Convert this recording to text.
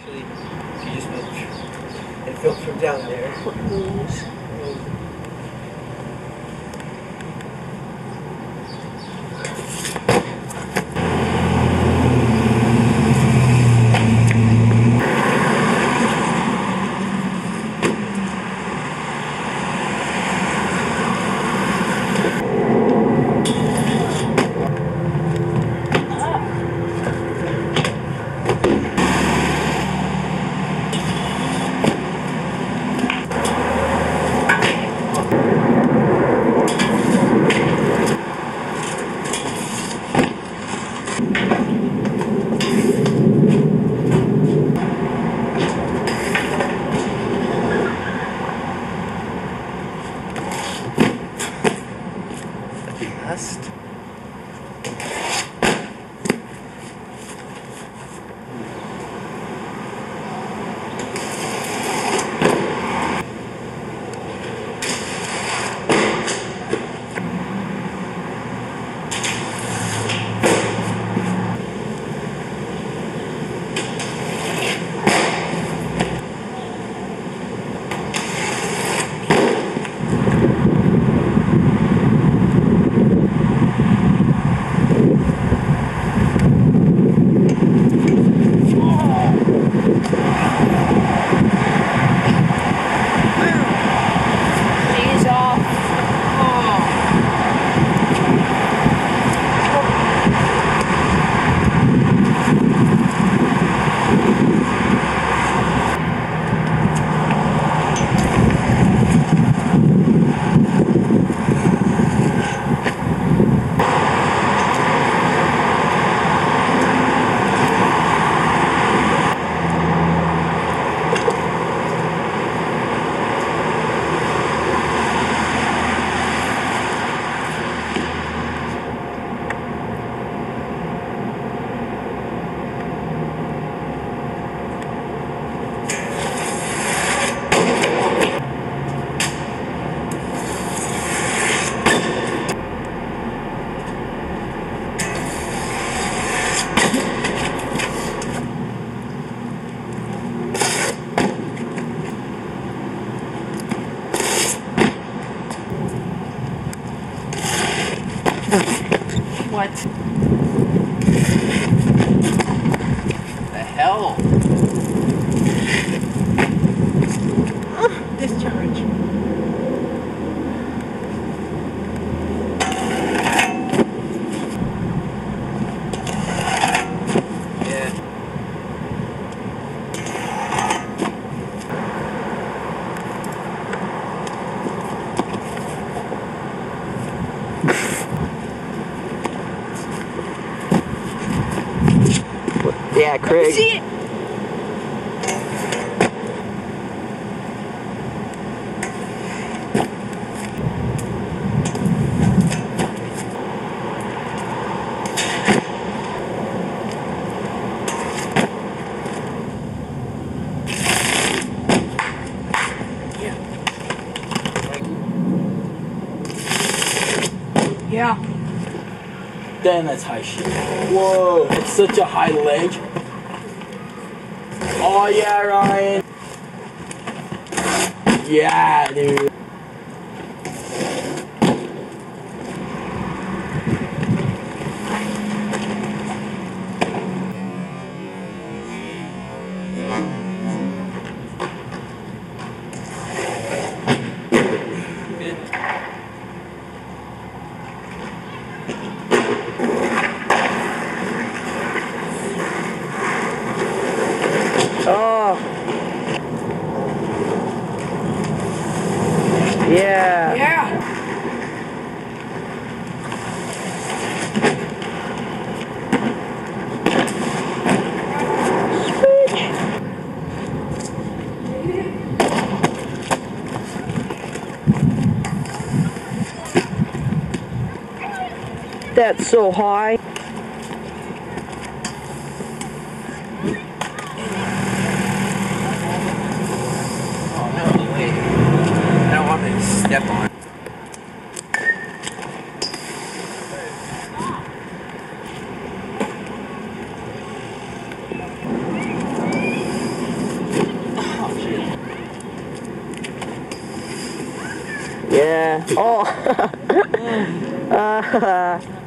Actually, she just moved. It filtered from down there. What the hell? Discharge. Yeah, Craig. See it? Yeah. Damn, that's high shit. Whoa, it's such a high ledge. Oh yeah, Ryan. Yeah, dude. Yeah. Switch. That's so high. Step on. Yeah. Oh.